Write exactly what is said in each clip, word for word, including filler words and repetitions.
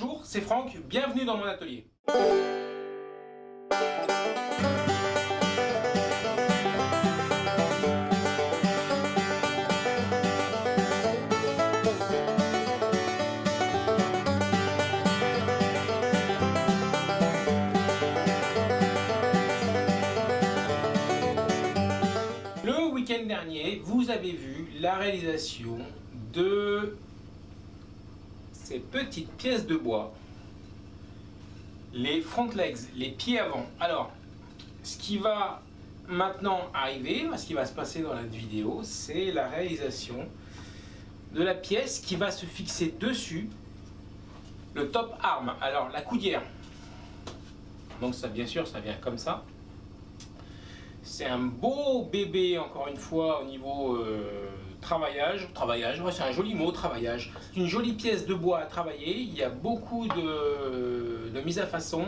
bonjour, c'est Franck, bienvenue dans mon atelier. Le week-end dernier, vous avez vu la réalisation de ces petites pièces de bois, les front legs, les pieds avant. Alors, ce qui va maintenant arriver, ce qui va se passer dans la vidéo, c'est la réalisation de la pièce qui va se fixer dessus le top arm, alors la coudière. Donc ça, bien sûr, ça vient comme ça. C'est un beau bébé, encore une fois, au niveau euh, travaillage. Travaillage, ouais, c'est un joli mot, travaillage. C'est une jolie pièce de bois à travailler. Il y a beaucoup de, de mise à façon.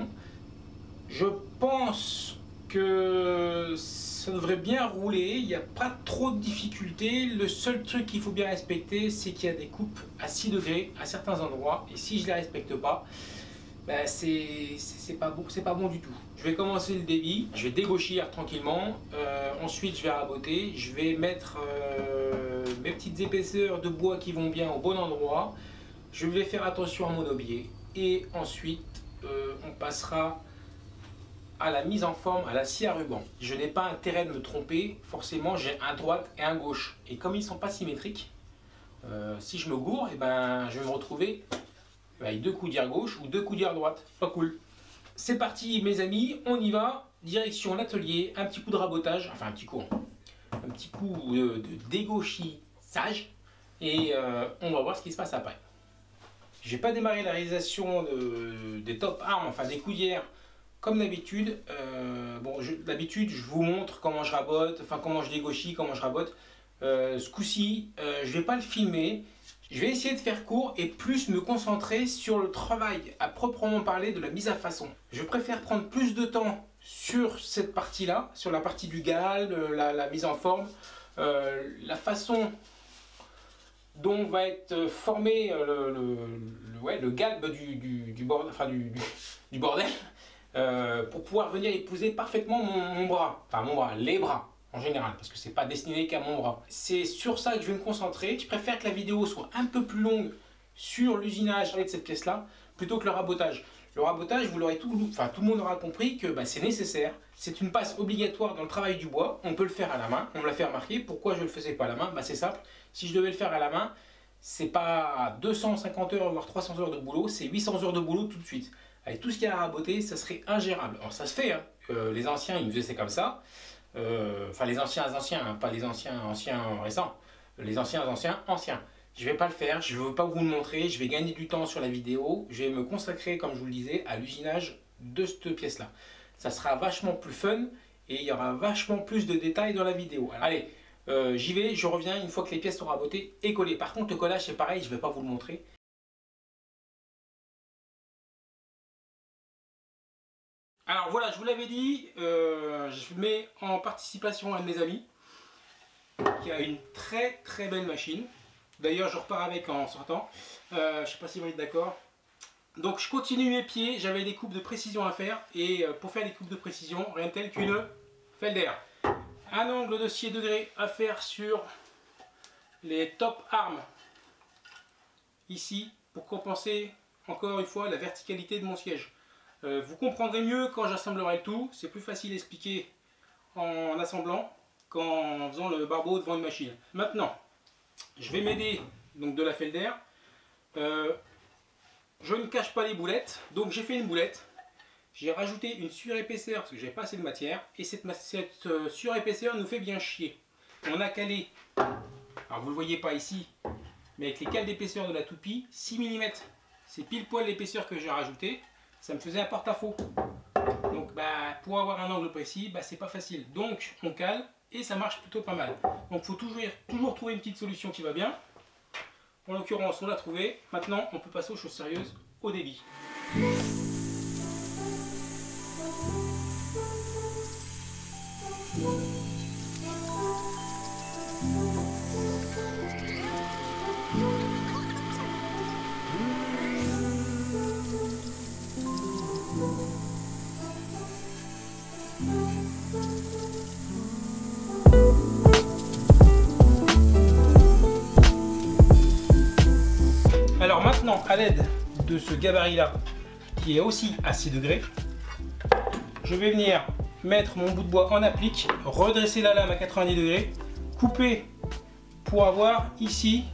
Je pense que ça devrait bien rouler. Il n'y a pas trop de difficultés. Le seul truc qu'il faut bien respecter, c'est qu'il y a des coupes à six degrés à certains endroits. Et si je ne les respecte pas, ben c'est pas, bon, pas bon du tout. Je vais commencer le débit, je vais dégauchir tranquillement, euh, ensuite je vais raboter, je vais mettre euh, mes petites épaisseurs de bois qui vont bien au bon endroit, je vais faire attention à mon aubier et ensuite euh, on passera à la mise en forme, à la scie à ruban. Je n'ai pas intérêt de me tromper, forcément j'ai un droite et un gauche. Et comme ils ne sont pas symétriques, euh, si je me gourre, et ben, je vais me retrouver avec deux coudières gauche ou deux coudières droite. Pas cool. C'est parti mes amis, on y va, direction l'atelier, un petit coup de rabotage, enfin un petit coup, un petit coup de, de dégauchissage, et euh, on va voir ce qui se passe après. Je n'ai pas démarré la réalisation de, des top arms, enfin des coudières, comme d'habitude. Euh, bon, d'habitude je vous montre comment je rabote, enfin comment je dégauchis, comment je rabote. Euh, ce coup-ci, euh, je ne vais pas le filmer. Je vais essayer de faire court et plus me concentrer sur le travail à proprement parler de la mise à façon. Je préfère prendre plus de temps sur cette partie-là, sur la partie du gal, la, la mise en forme, euh, la façon dont va être formé le, le, le, ouais, le galbe du, du, du, bord, enfin du, du, du bordel, euh, pour pouvoir venir épouser parfaitement mon, mon bras, enfin mon bras, les bras. En général, parce que c'est pas destiné qu'à mon bras. C'est sur ça que je vais me concentrer. Je préfère que la vidéo soit un peu plus longue sur l'usinage de cette pièce-là plutôt que le rabotage. Le rabotage, vous l'aurez tout, enfin tout le monde aura compris que bah, c'est nécessaire. C'est une passe obligatoire dans le travail du bois. On peut le faire à la main. On me l'a fait remarquer. Pourquoi je ne le faisais pas à la main? Bah, c'est simple. Si je devais le faire à la main, c'est pas deux cent cinquante heures voire trois cents heures de boulot, c'est huit cents heures de boulot tout de suite. Avec tout ce qu'il y a à raboter, ça serait ingérable. Alors ça se fait. Hein. Euh, les anciens, ils faisaient comme ça. Euh, enfin les anciens anciens, hein, pas les anciens anciens récents, les anciens anciens anciens. Je vais pas le faire, je veux pas vous le montrer, je vais gagner du temps sur la vidéo, je vais me consacrer, comme je vous le disais, à l'usinage de cette pièce-là. Ça sera vachement plus fun et il y aura vachement plus de détails dans la vidéo. Alors, allez, euh, j'y vais, je reviens une fois que les pièces sont rabotées et collées. Par contre, le collage c'est pareil, je vais pas vous le montrer. Alors voilà, je vous l'avais dit, euh, je mets en participation un de mes amis qui a une très très belle machine. D'ailleurs, je repars avec en sortant. Euh, je sais pas si vous êtes d'accord. Donc je continue mes pieds, j'avais des coupes de précision à faire. Et pour faire des coupes de précision, rien de tel qu'une Felder. Un angle de six degrés à faire sur les top arms. Ici, pour compenser encore une fois la verticalité de mon siège. Euh, vous comprendrez mieux quand j'assemblerai le tout, c'est plus facile à expliquer en assemblant qu'en faisant le barbeau devant une machine. Maintenant, je vais m'aider donc de la Felder. Euh, je ne cache pas les boulettes, donc j'ai fait une boulette. J'ai rajouté une surépaisseur parce que j'avais pas assez de matière et cette, cette euh, surépaisseur nous fait bien chier. On a calé, alors vous le voyez pas ici, mais avec les cales d'épaisseur de la toupie, six millimètres. C'est pile poil l'épaisseur que j'ai rajoutée. Ça me faisait un porte-à-faux. Donc bah, pour avoir un angle précis, bah, c'est pas facile. Donc on cale et ça marche plutôt pas mal. Donc il faut toujours, toujours trouver une petite solution qui va bien. En l'occurrence, on l'a trouvé. Maintenant, on peut passer aux choses sérieuses, au débit. l'aide de ce gabarit là qui est aussi à six degrés, je vais venir mettre mon bout de bois en applique, redresser la lame à quatre-vingt-dix degrés, couper pour avoir ici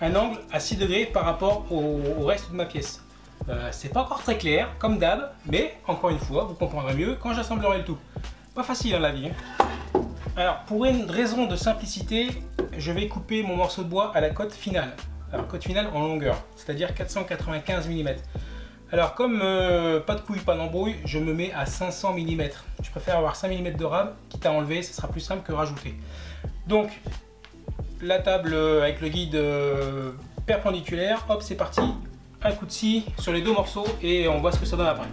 un angle à six degrés par rapport au, au reste de ma pièce. Euh, c'est pas encore très clair comme d'hab, mais encore une fois vous comprendrez mieux quand j'assemblerai le tout. Pas facile hein, la vie. Alors pour une raison de simplicité, je vais couper mon morceau de bois à la cote finale. Alors cote finale en longueur, c'est-à-dire quatre cent quatre-vingt-quinze millimètres. Alors comme euh, pas de couille, pas d'embrouille, je me mets à cinq cents millimètres. Je préfère avoir cinq millimètres de rame, quitte à enlever, ce sera plus simple que rajouter. Donc la table avec le guide euh, perpendiculaire, hop c'est parti. Un coup de scie sur les deux morceaux et on voit ce que ça donne après.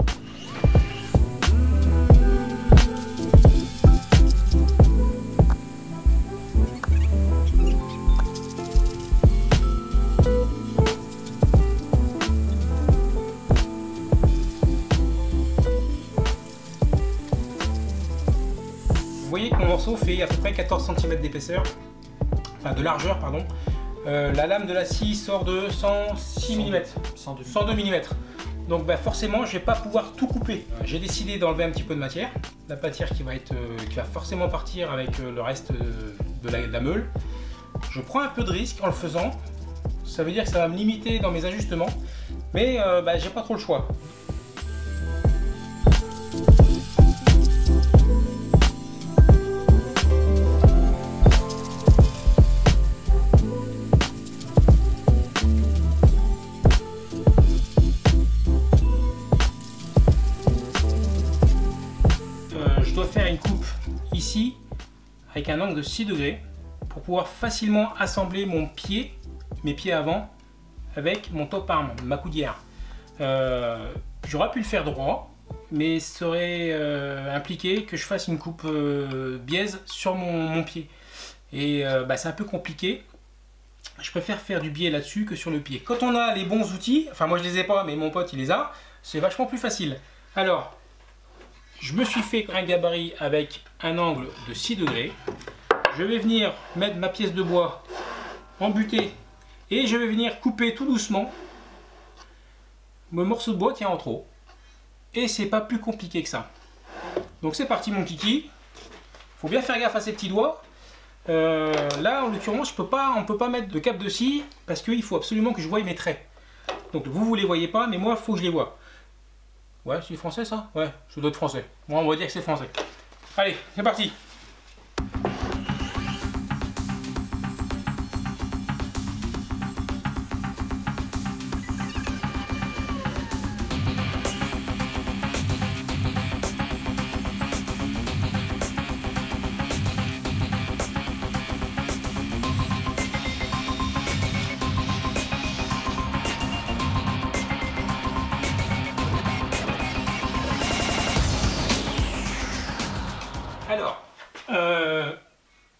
Vous voyez que mon morceau fait à peu près quatorze centimètres d'épaisseur, enfin de largeur pardon. Euh, la lame de la scie sort de cent six millimètres, cent deux millimètres. Donc bah, forcément je vais pas pouvoir tout couper. J'ai décidé d'enlever un petit peu de matière, la matière qui va, être, euh, qui va forcément partir avec euh, le reste euh, de, la, de la meule. Je prends un peu de risque en le faisant, ça veut dire que ça va me limiter dans mes ajustements, mais euh, bah, j'ai pas trop le choix. Ici avec un angle de six degrés pour pouvoir facilement assembler mon pied, mes pieds avant avec mon top arm, ma coudière. Euh, J'aurais pu le faire droit, mais ça aurait euh, impliqué que je fasse une coupe euh, biaise sur mon, mon pied. Et euh, bah, c'est un peu compliqué. Je préfère faire du biais là-dessus que sur le pied. Quand on a les bons outils, enfin moi je les ai pas, mais mon pote il les a, c'est vachement plus facile. Alors, je me suis fait un gabarit avec un angle de six degrés. Je vais venir mettre ma pièce de bois en butée et je vais venir couper tout doucement mon morceau de bois qui est en trop. Et c'est pas plus compliqué que ça. Donc c'est parti mon kiki. Faut bien faire gaffe à ses petits doigts. Euh, là en l'occurrence je peux pas, on peut pas mettre de cap de scie parce qu'il faut absolument que je voie mes traits. Donc vous vous les voyez pas, mais moi il faut que je les voie. Ouais, c'est français ça? Ouais, je dois être français. Moi, bon, on va dire que c'est français. Allez, c'est parti! Alors, euh,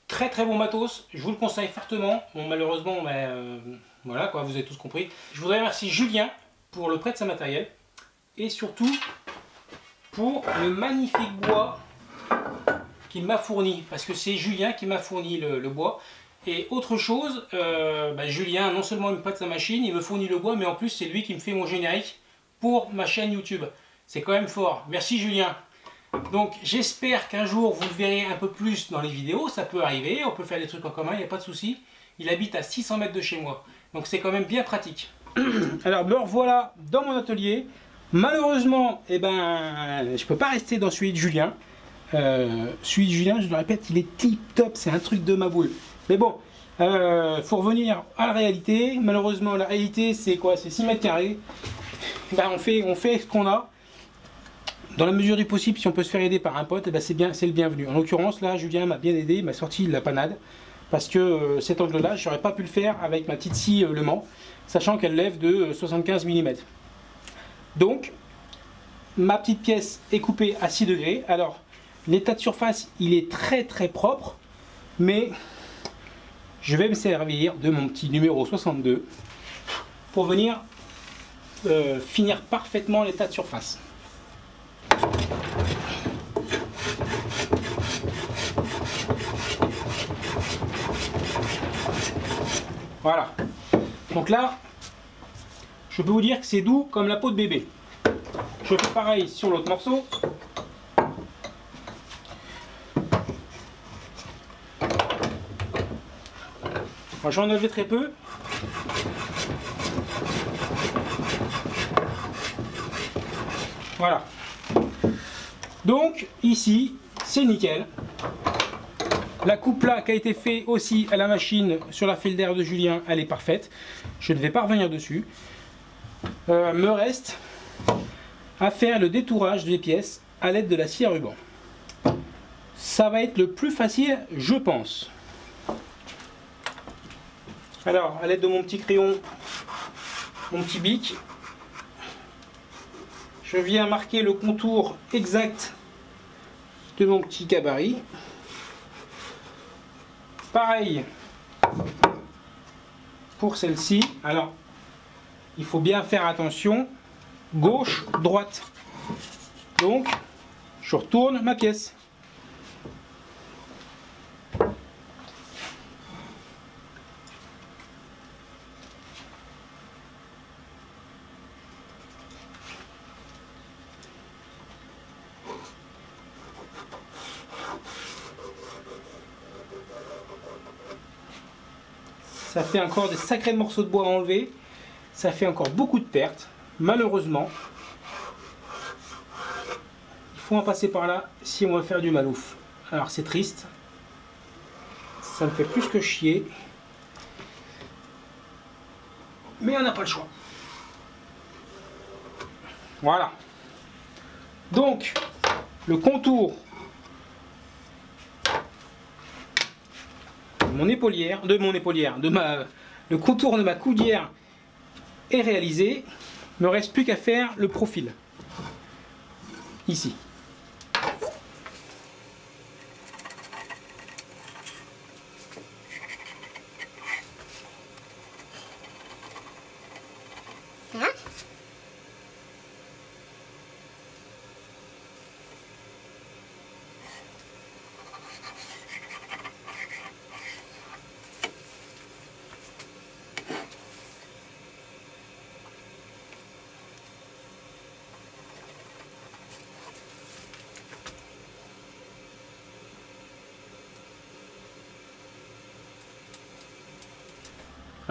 très très bon matos, je vous le conseille fortement. Bon, malheureusement, bah, euh, voilà quoi, vous avez tous compris. Je voudrais remercier Julien pour le prêt de sa matériel et surtout pour le magnifique bois qu'il m'a fourni. Parce que c'est Julien qui m'a fourni le, le bois. Et autre chose, euh, bah, Julien, non seulement il me prête sa machine, il me fournit le bois, mais en plus c'est lui qui me fait mon générique pour ma chaîne YouTube. C'est quand même fort. Merci Julien. Donc j'espère qu'un jour vous le verrez un peu plus dans les vidéos, ça peut arriver, on peut faire des trucs en commun, il n'y a pas de souci. Il habite à six cents mètres de chez moi, donc c'est quand même bien pratique. Alors me revoilà dans mon atelier, malheureusement eh ben, je ne peux pas rester dans celui de Julien. Euh, celui de Julien, je le répète, il est tip top, c'est un truc de ma boule. Mais bon, il euh, faut revenir à la réalité, malheureusement la réalité c'est quoi? C'est six mètres carrés, ben, on, fait, on fait ce qu'on a. Dans la mesure du possible, si on peut se faire aider par un pote, eh c'est bien, c'est le bienvenu. En l'occurrence, là, Julien m'a bien aidé, il m'a sorti de la panade. Parce que euh, cet angle-là, je n'aurais pas pu le faire avec ma petite scie euh, Le Mans, sachant qu'elle lève de euh, soixante-quinze millimètres. Donc, ma petite pièce est coupée à six degrés. Alors, l'état de surface, il est très très propre, mais je vais me servir de mon petit numéro soixante-deux pour venir euh, finir parfaitement l'état de surface. Voilà, donc là, je peux vous dire que c'est doux comme la peau de bébé. Je fais pareil sur l'autre morceau. J'en enlève très peu. Voilà. Donc ici, c'est nickel. La coupe là qui a été faite aussi à la machine sur la Felder de Julien, elle est parfaite. Je ne vais pas revenir dessus. Euh, me reste à faire le détourage des pièces à l'aide de la scie à ruban. Ça va être le plus facile, je pense. Alors, à l'aide de mon petit crayon, mon petit bic, je viens marquer le contour exact de mon petit gabarit. Pareil pour celle-ci. Alors, il faut bien faire attention. Gauche, droite. Donc, je retourne ma pièce. Ça fait encore des sacrés morceaux de bois à enlever. Ça fait encore beaucoup de pertes, malheureusement. Il faut en passer par là si on veut faire du Maloof. Alors c'est triste. Ça me fait plus que chier. Mais on n'a pas le choix. Voilà. Donc, le contour Mon épaulière, de mon épaulière, de ma, le contour de ma coudière est réalisé. Il ne me reste plus qu'à faire le profil. Ici.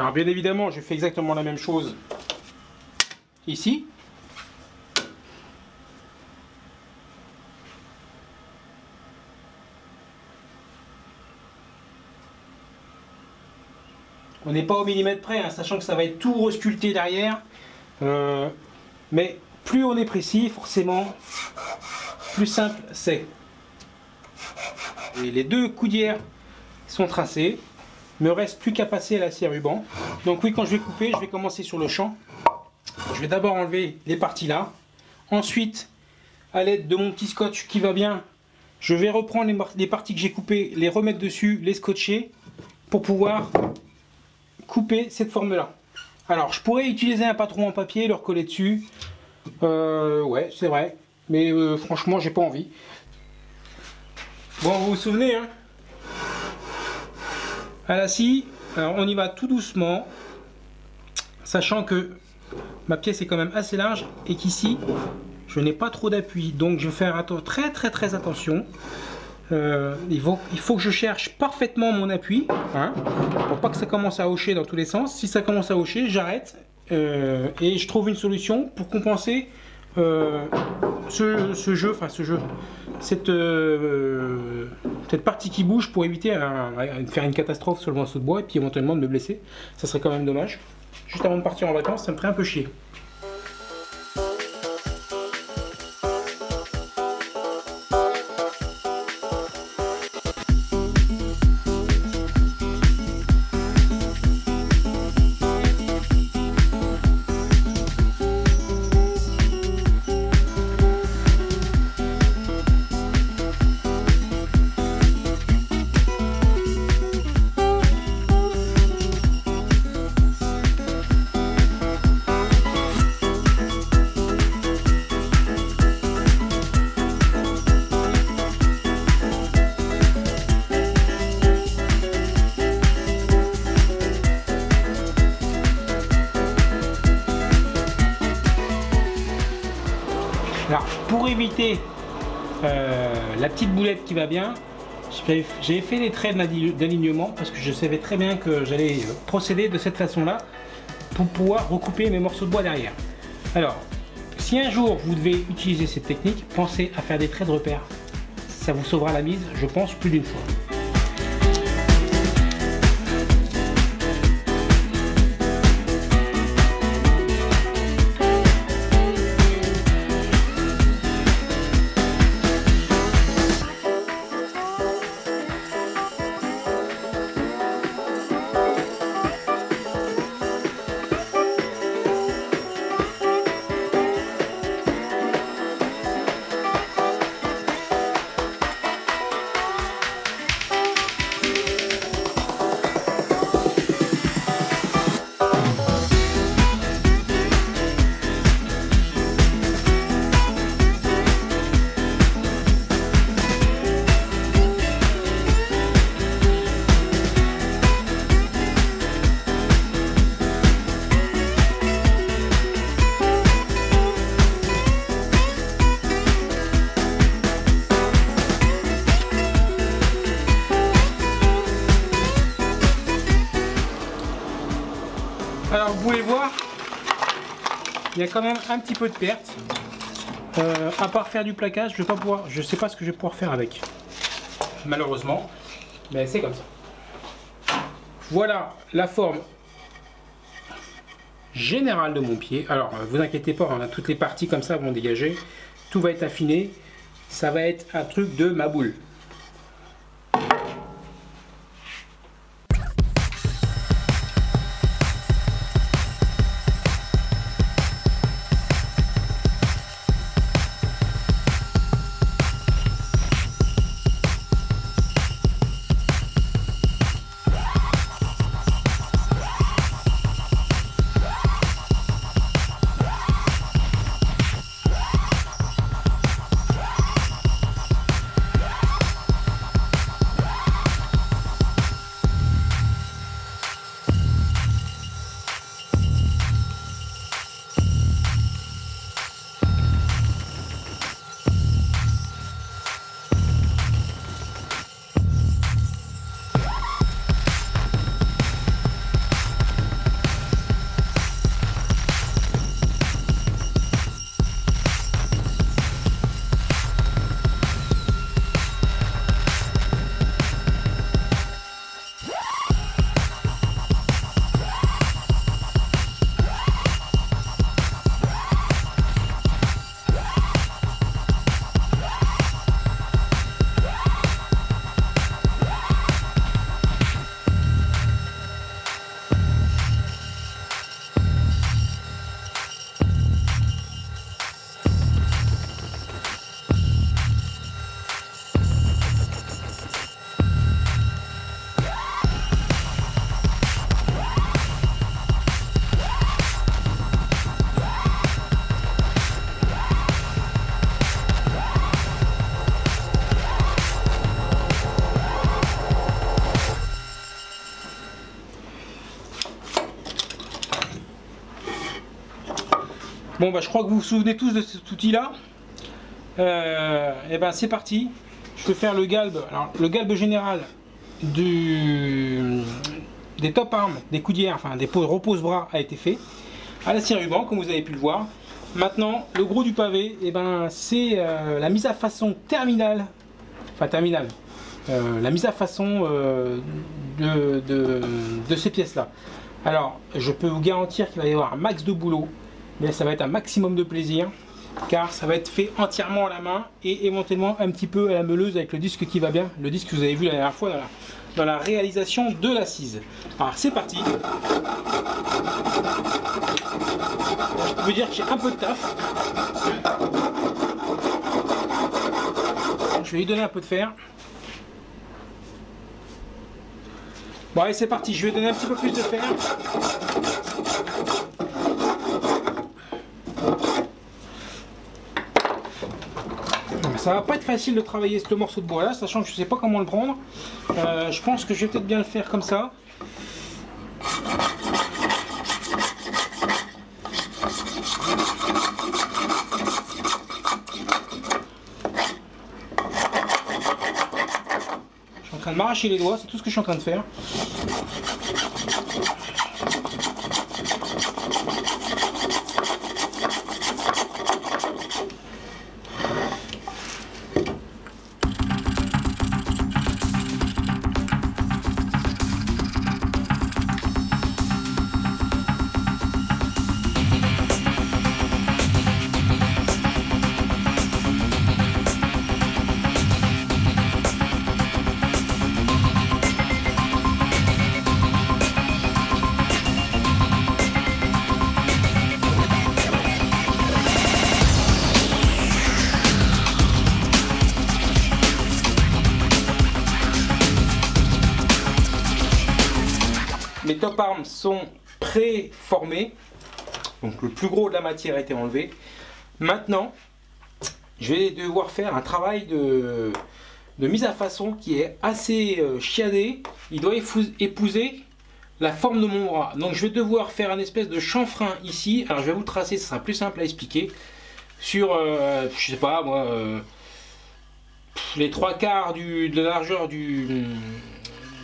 Alors bien évidemment, je fais exactement la même chose ici. On n'est pas au millimètre près, hein, sachant que ça va être tout resculpté derrière. Euh, mais plus on est précis, forcément, plus simple c'est. Et les deux coudières sont tracées. Il ne me reste plus qu'à passer à la scie à ruban. Donc oui, quand je vais couper, je vais commencer sur le champ. Je vais d'abord enlever les parties là. Ensuite, à l'aide de mon petit scotch qui va bien, je vais reprendre les parties que j'ai coupées, les remettre dessus, les scotcher pour pouvoir couper cette forme là. Alors je pourrais utiliser un patron en papier, le recoller dessus. Euh, ouais, c'est vrai. Mais euh, franchement, j'ai pas envie. Bon, vous vous souvenez, hein ? À la scie, alors on y va tout doucement, sachant que ma pièce est quand même assez large et qu'ici je n'ai pas trop d'appui, donc je vais faire très très très attention. Euh, il, faut, il faut que je cherche parfaitement mon appui, hein, pour pas que ça commence à hocher dans tous les sens. Si ça commence à hocher, j'arrête euh, et je trouve une solution pour compenser euh, ce, ce jeu, enfin ce jeu. Cette, euh, cette partie qui bouge pour éviter un, un, faire une catastrophe sur le morceau de bois et puis éventuellement de me blesser, ça serait quand même dommage. Juste avant de partir en vacances, ça me ferait un peu chier. Alors, pour éviter euh, la petite boulette qui va bien, j'ai fait les traits d'alignement parce que je savais très bien que j'allais procéder de cette façon-là pour pouvoir recouper mes morceaux de bois derrière. Alors, si un jour vous devez utiliser cette technique, pensez à faire des traits de repère. Ça vous sauvera la mise, je pense, plus d'une fois. Alors vous pouvez voir, il y a quand même un petit peu de perte. Euh, à part faire du plaquage, je vais pas pouvoir, je sais pas ce que je vais pouvoir faire avec. Malheureusement, ben c'est comme ça. Voilà la forme générale de mon pied. Alors vous inquiétez pas, hein, toutes les parties comme ça vont dégager. Tout va être affiné. Ça va être un truc de ma boule. Bon bah je crois que vous vous souvenez tous de cet outil là. Euh, et ben c'est parti. Je peux faire le galbe, alors le galbe général du, des top arms, des coudières, enfin des repose-bras a été fait à la scie ruban comme vous avez pu le voir. Maintenant le gros du pavé, et ben c'est euh, la mise à façon terminale, enfin terminale, euh, la mise à façon euh, de, de, de ces pièces là. Alors je peux vous garantir qu'il va y avoir un max de boulot. Mais ça va être un maximum de plaisir car ça va être fait entièrement à la main et éventuellement un petit peu à la meuleuse avec le disque qui va bien, le disque que vous avez vu la dernière fois dans la, dans la réalisation de la scie. Alors c'est parti. Je peux dire que j'ai un peu de taf. Je vais lui donner un peu de fer. Bon allez c'est parti, je vais donner un petit peu plus de fer. Ça va pas être facile de travailler ce morceau de bois là, sachant que je sais pas comment le prendre. Euh, je pense que je vais peut-être bien le faire comme ça. m'arracher les doigts, c'est tout ce que je suis en train de faire. Mes top arms sont pré-formés, donc le plus gros de la matière a été enlevé. Maintenant, je vais devoir faire un travail de, de mise à façon qui est assez chiadé. Il doit épouser la forme de mon bras. Donc je vais devoir faire un espèce de chanfrein ici. Alors je vais vous le tracer, ça sera plus simple à expliquer. Sur, euh, je sais pas moi, euh, les trois quarts du, de la largeur du,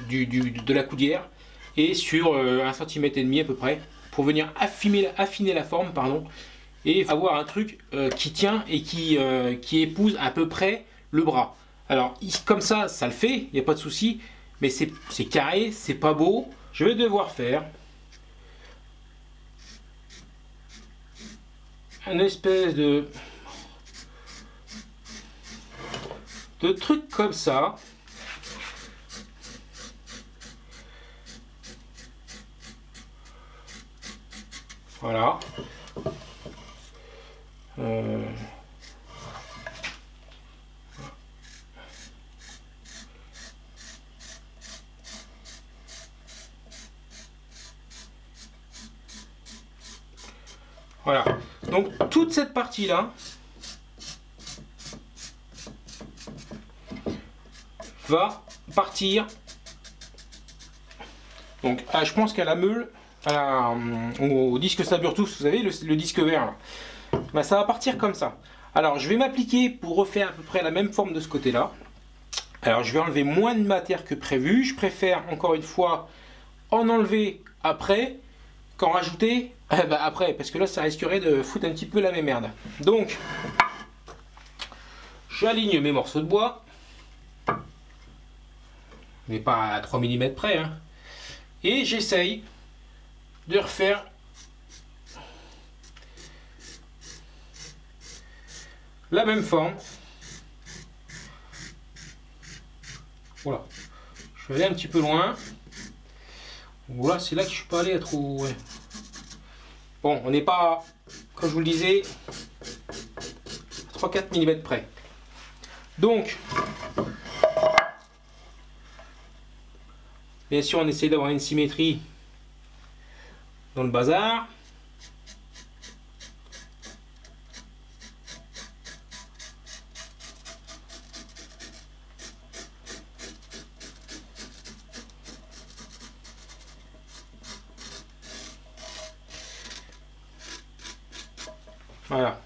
du, du, de la coudière. Et sur un centimètre et demi à peu près, pour venir affiner, affiner la forme, pardon, et avoir un truc euh, qui tient et qui, euh, qui épouse à peu près le bras. Alors comme ça, ça le fait, il n'y a pas de souci, mais c'est carré, c'est pas beau. Je vais devoir faire une espèce de de truc comme ça. Voilà. Euh... Voilà. Donc toute cette partie-là va partir. Donc ah, je pense qu'à la meule. À, au disque Saburrtooth, vous savez, le, le disque vert, ben, ça va partir comme ça. Alors je vais m'appliquer pour refaire à peu près la même forme de ce côté là. Alors je vais enlever moins de matière que prévu, je préfère encore une fois en enlever après qu'en rajouter euh, ben, après, parce que là ça risquerait de foutre un petit peu la même merde. Donc j'aligne mes morceaux de bois, mais pas à trois millimètres près, hein, et j'essaye de refaire la même forme. Voilà, je vais aller un petit peu loin. Voilà, c'est là que je suis pas allé à trop. Ouais. Bon, on n'est pas, comme je vous le disais, trois à quatre millimètres près. Donc, bien sûr, on essaye d'avoir une symétrie dans le bazar. Voilà.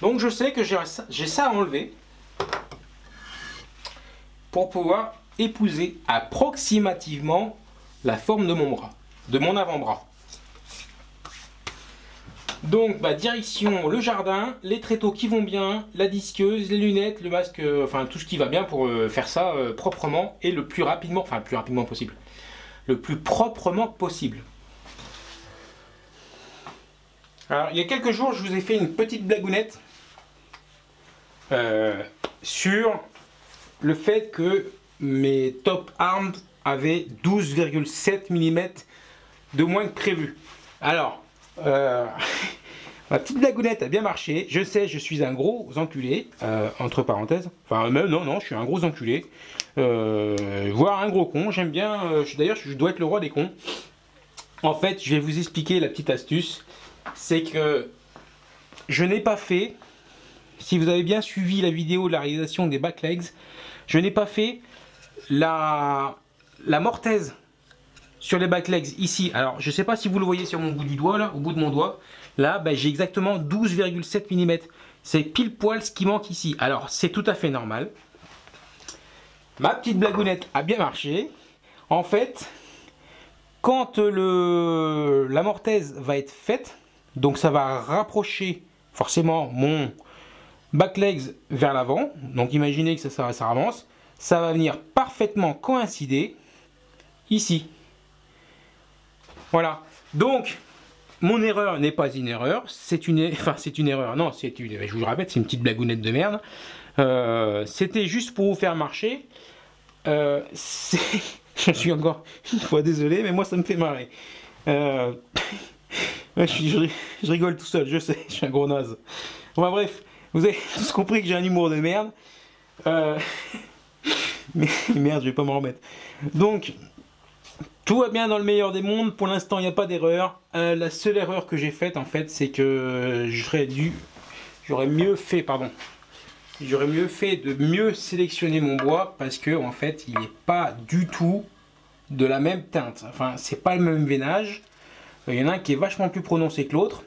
Donc je sais que j'ai ça à enlever pour pouvoir épouser approximativement la forme de mon bras, de mon avant-bras. Donc bah, direction le jardin, les tréteaux qui vont bien, la disqueuse, les lunettes, le masque, euh, enfin tout ce qui va bien pour euh, faire ça euh, proprement et le plus rapidement, enfin le plus rapidement possible, le plus proprement possible. Alors, il y a quelques jours, je vous ai fait une petite blagounette euh, sur le fait que mes top arms avaient douze virgule sept millimètres de moins que prévu. Alors, euh, ma petite blagounette a bien marché. Je sais, je suis un gros enculé, euh, entre parenthèses. Enfin, même non, non, je suis un gros enculé, euh, voire un gros con. J'aime bien, euh, d'ailleurs, je dois être le roi des cons. En fait, je vais vous expliquer la petite astuce. C'est que je n'ai pas fait, si vous avez bien suivi la vidéo de la réalisation des backlegs, je n'ai pas fait la, la mortaise sur les back legs ici, alors je ne sais pas si vous le voyez sur mon bout du doigt, là, au bout de mon doigt, là ben, j'ai exactement douze virgule sept millimètres. C'est pile poil ce qui manque ici. Alors c'est tout à fait normal. Ma petite blagounette a bien marché. En fait, quand le, la mortaise va être faite, donc ça va rapprocher forcément mon back legs vers l'avant. Donc imaginez que ça, ça, ça avance. Ça va venir parfaitement coïncider ici. Voilà. Donc, mon erreur n'est pas une erreur. C'est une, enfin, c'est une erreur. Non, c'est une. Je vous le répète, c'est une petite blagounette de merde. Euh, C'était juste pour vous faire marcher. Euh, je suis encore une fois désolé, mais moi ça me fait marrer. Euh... je, je, je rigole tout seul, je sais, je suis un gros naze. Enfin bref, vous avez tous compris que j'ai un humour de merde. Euh... Mais merde, je vais pas m'en remettre. Donc, tout va bien dans le meilleur des mondes. Pour l'instant, il n'y a pas d'erreur. Euh, la seule erreur que j'ai faite, en fait, c'est que j'aurais dû, j'aurais mieux fait, pardon. J'aurais mieux fait de mieux sélectionner mon bois parce que en fait il n'est pas du tout de la même teinte. Enfin c'est pas le même veinage. Il y en a un qui est vachement plus prononcé que l'autre.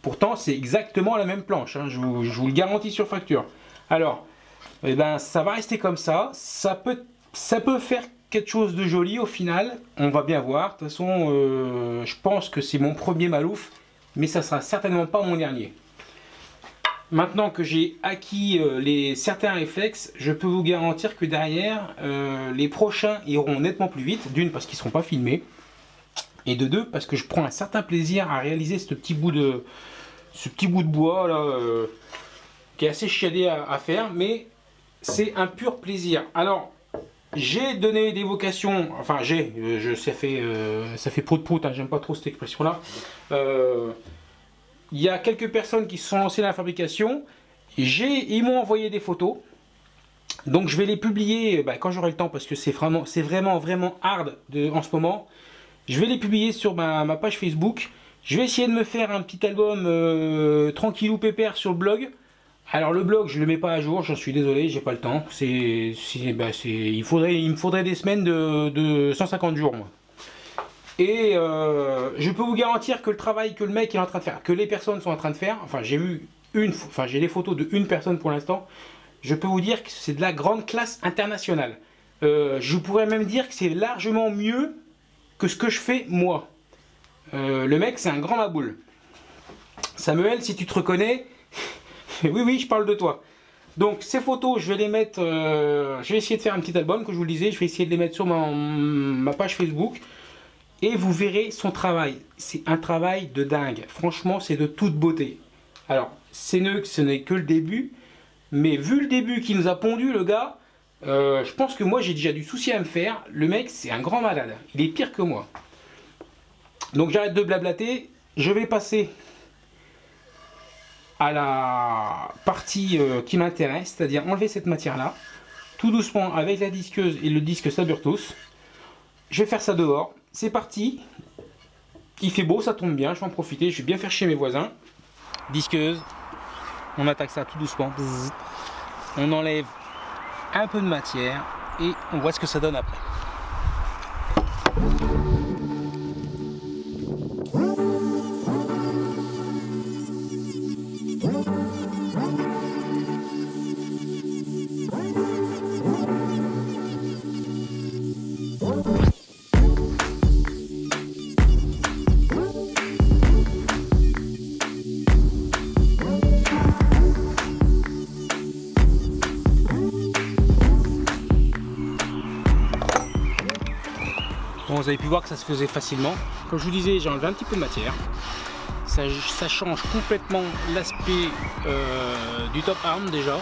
Pourtant c'est exactement la même planche. Hein. Je, vous, je vous le garantis sur facture. Alors eh ben, ça va rester comme ça. Ça peut, ça peut faire quelque chose de joli au final. On va bien voir. De toute façon euh, je pense que c'est mon premier Maloof. Mais ça sera certainement pas mon dernier. Maintenant que j'ai acquis les, certains réflexes, je peux vous garantir que derrière, euh, les prochains iront nettement plus vite. D'une, parce qu'ils ne seront pas filmés. Et de deux, parce que je prends un certain plaisir à réaliser ce petit bout de, ce petit bout de bois là, euh, qui est assez chiadé à, à faire. Mais c'est un pur plaisir. Alors, j'ai donné des vocations. Enfin, j'ai. Euh, ça fait, euh, ça fait prout-prout. Hein, j'aime pas trop cette expression-là. Euh, Il y a quelques personnes qui se sont lancées dans la fabrication. Ils m'ont envoyé des photos. Donc je vais les publier bah, quand j'aurai le temps parce que c'est vraiment, vraiment, vraiment hard de, en ce moment. Je vais les publier sur ma, ma page Facebook. Je vais essayer de me faire un petit album euh, tranquillou pépère sur le blog. Alors le blog, je ne le mets pas à jour. J'en suis désolé, j'ai pas le temps. C'est, c'est, bah, c'est, il faudrait, il me faudrait des semaines de, de cent cinquante jours, moi. Et euh, je peux vous garantir que le travail que le mec est en train de faire, que les personnes sont en train de faire, enfin j'ai eu une, enfin j'ai des photos de une personne pour l'instant, je peux vous dire que c'est de la grande classe internationale. Euh, je pourrais même dire que c'est largement mieux que ce que je fais moi. Euh, le mec c'est un grand maboule. Samuel, si tu te reconnais, oui oui je parle de toi. Donc ces photos, je vais les mettre, euh, je vais essayer de faire un petit album, comme je vous le disais, je vais essayer de les mettre sur ma, ma page Facebook. Et vous verrez son travail. C'est un travail de dingue. Franchement, c'est de toute beauté. Alors, c'est ne, ce n'est que le début. Mais vu le début qu'il nous a pondu, le gars, euh, je pense que moi, j'ai déjà du souci à me faire. Le mec, c'est un grand malade. Il est pire que moi. Donc, j'arrête de blablater. Je vais passer à la partie euh, qui m'intéresse, c'est-à-dire enlever cette matière-là. Tout doucement, avec la disqueuse et le disque Saburrtooth. Je vais faire ça dehors. C'est parti, il fait beau, ça tombe bien, je vais en profiter, je vais bien faire chez mes voisins. Disqueuse, on attaque ça tout doucement, on enlève un peu de matière et on voit ce que ça donne après. Vous avez pu voir que ça se faisait facilement. Comme je vous disais, j'ai enlevé un petit peu de matière. Ça, ça change complètement l'aspect euh, du top arm déjà.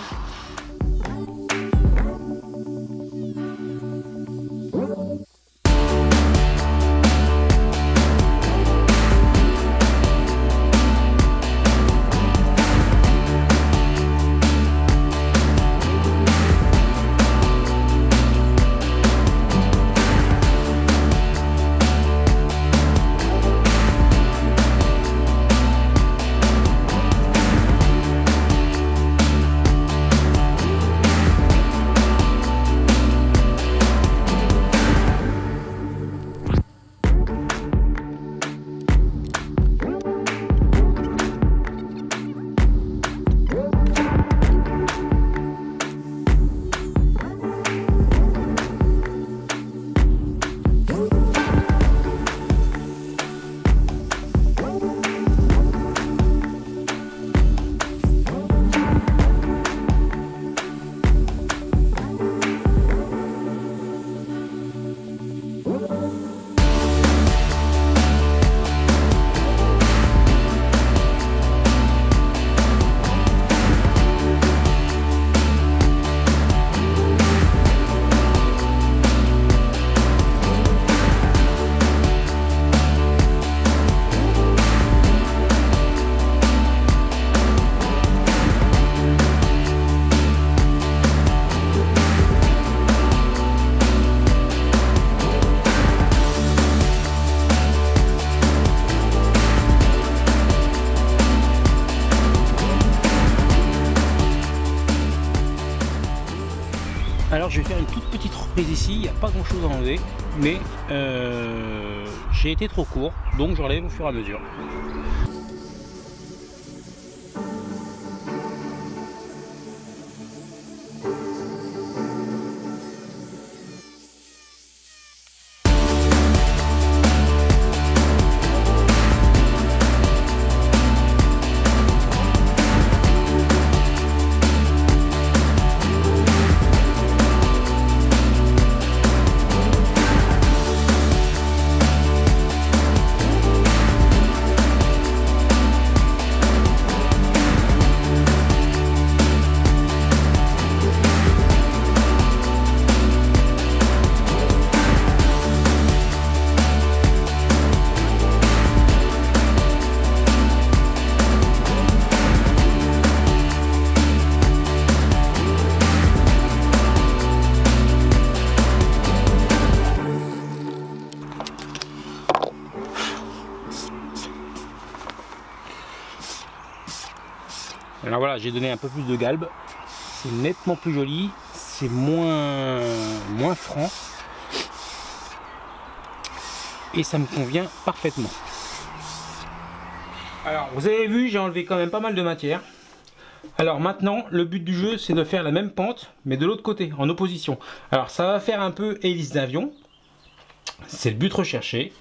Alors je vais faire une toute petite reprise ici, il n'y a pas grand chose à enlever, mais euh, j'ai été trop court, donc j'enlève au fur et à mesure. Alors voilà, j'ai donné un peu plus de galbe, c'est nettement plus joli, c'est moins, moins franc et ça me convient parfaitement. Alors vous avez vu, j'ai enlevé quand même pas mal de matière. Alors maintenant, le but du jeu, c'est de faire la même pente mais de l'autre côté, en opposition. Alors ça va faire un peu hélice d'avion, c'est le but recherché.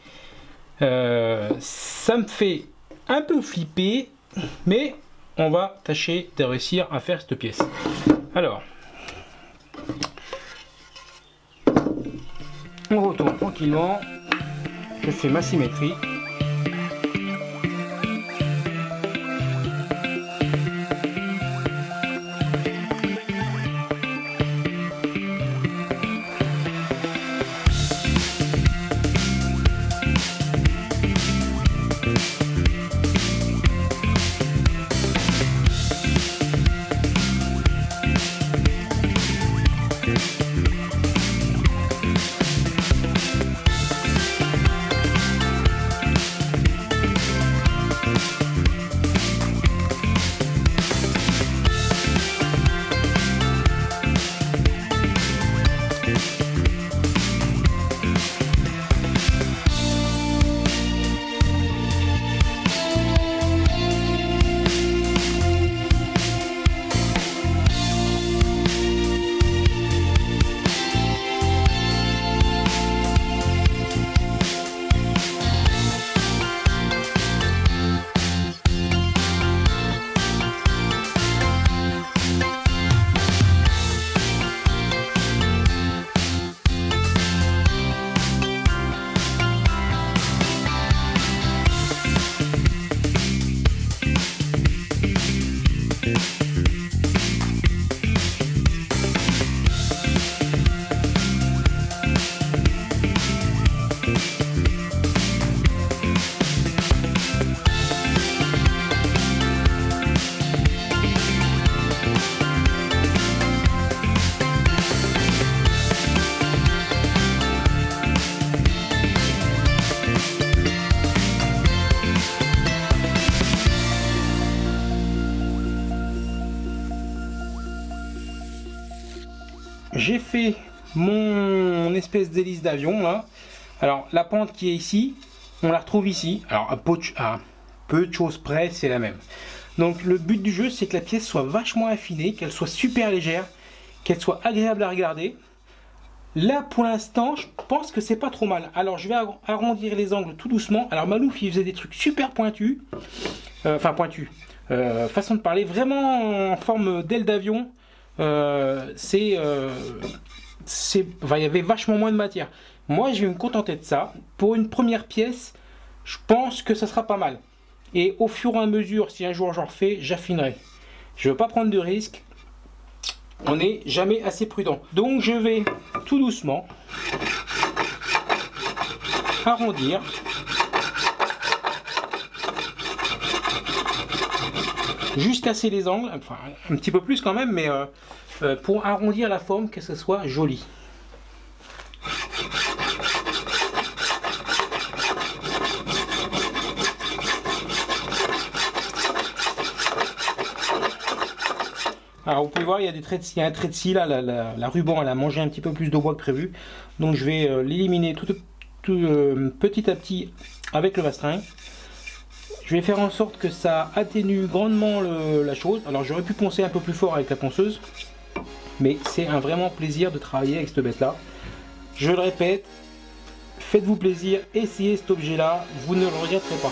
Euh, ça me fait un peu flipper, mais on va tâcher de réussir à faire cette pièce. Alors, on retourne tranquillement. Je fais ma symétrie. J'ai fait mon espèce d'hélice d'avion là. Alors la pente qui est ici, on la retrouve ici. Alors à peu de, à peu de choses près, c'est la même. Donc le but du jeu, c'est que la pièce soit vachement affinée, qu'elle soit super légère, qu'elle soit agréable à regarder. Là pour l'instant, je pense que c'est pas trop mal. Alors je vais arrondir les angles tout doucement. Alors Maloof, il faisait des trucs super pointus, euh, enfin pointus, euh, façon de parler, vraiment en forme d'aile d'avion. Euh, c'est, euh, c'est, enfin, il y avait vachement moins de matière. Moi, je vais me contenter de ça. Pour une première pièce, je pense que ça sera pas mal. Et au fur et à mesure, si un jour j'en refais, j'affinerai. Je ne veux pas prendre de risques. On n'est jamais assez prudent. Donc, je vais tout doucement arrondir. Juste casser les angles, enfin un petit peu plus quand même, mais euh, euh, pour arrondir la forme, que ce soit joli. Alors vous pouvez voir, il y a, des traits de, il y a un trait de scie là, la, la, la ruban elle a mangé un petit peu plus de bois que prévu. Donc je vais euh, l'éliminer tout, tout euh, petit à petit avec le rastring. Je vais faire en sorte que ça atténue grandement le, la chose. Alors j'aurais pu poncer un peu plus fort avec la ponceuse, mais c'est un vraiment plaisir de travailler avec cette bête là. Je le répète, faites-vous plaisir, essayez cet objet là, vous ne le regretterez pas.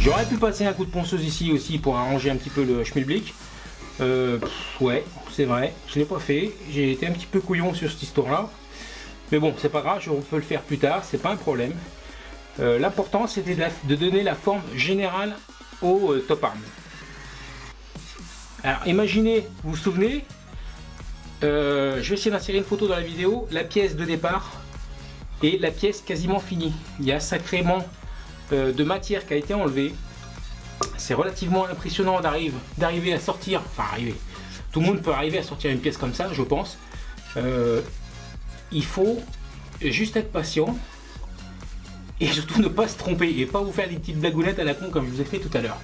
J'aurais pu passer un coup de ponceuse ici aussi pour arranger un petit peu le schmilblick. Euh, ouais, c'est vrai, je l'ai pas fait. J'ai été un petit peu couillon sur cette histoire-là. Mais bon, c'est pas grave, on peut le faire plus tard, c'est pas un problème. Euh, L'important, c'était de, de donner la forme générale au euh, top arm. Alors, imaginez, vous vous souvenez, euh, je vais essayer d'insérer une photo dans la vidéo, la pièce de départ et la pièce quasiment finie. Il y a sacrément de matière qui a été enlevée. C'est relativement impressionnant d'arriver à sortir, enfin arriver, tout le monde peut arriver à sortir une pièce comme ça, je pense. Euh, il faut juste être patient et surtout ne pas se tromper et pas vous faire des petites blagounettes à la con comme je vous ai fait tout à l'heure,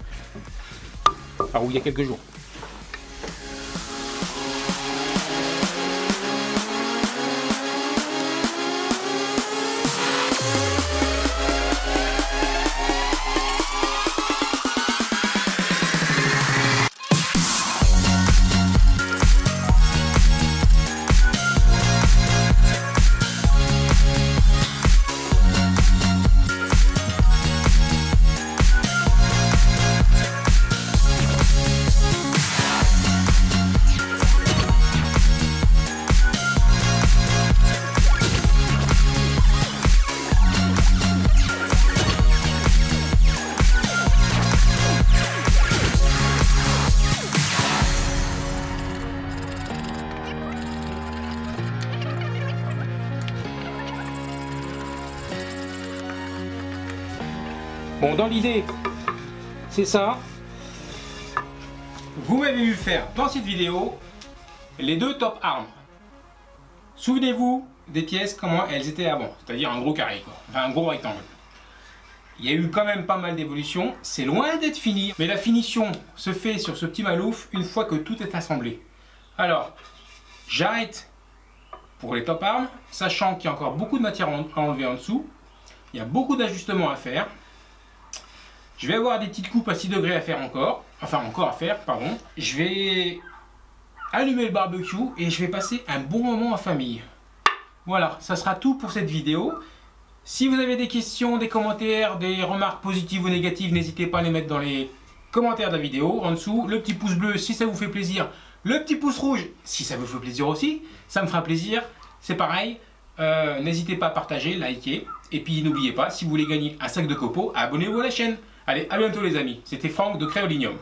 enfin, ou il y a quelques jours. Bon, dans l'idée, c'est ça. Vous m'avez vu faire dans cette vidéo les deux top arms. Souvenez-vous des pièces, comment elles étaient avant, c'est-à-dire un gros carré, quoi. Enfin, un gros rectangle. Il y a eu quand même pas mal d'évolutions, c'est loin d'être fini, mais la finition se fait sur ce petit Maloof une fois que tout est assemblé. Alors, j'arrête pour les top arms, sachant qu'il y a encore beaucoup de matière à enlever en dessous, il y a beaucoup d'ajustements à faire. Je vais avoir des petites coupes à six degrés à faire encore, enfin encore à faire, pardon. Je vais allumer le barbecue et je vais passer un bon moment en famille. Voilà, ça sera tout pour cette vidéo. Si vous avez des questions, des commentaires, des remarques positives ou négatives, n'hésitez pas à les mettre dans les commentaires de la vidéo. En dessous, le petit pouce bleu si ça vous fait plaisir, le petit pouce rouge si ça vous fait plaisir aussi, ça me fera plaisir, c'est pareil. Euh, n'hésitez pas à partager, liker, et puis n'oubliez pas, si vous voulez gagner un sac de copeaux, abonnez-vous à la chaîne. Allez, à bientôt les amis, c'était Franck de Créolignum.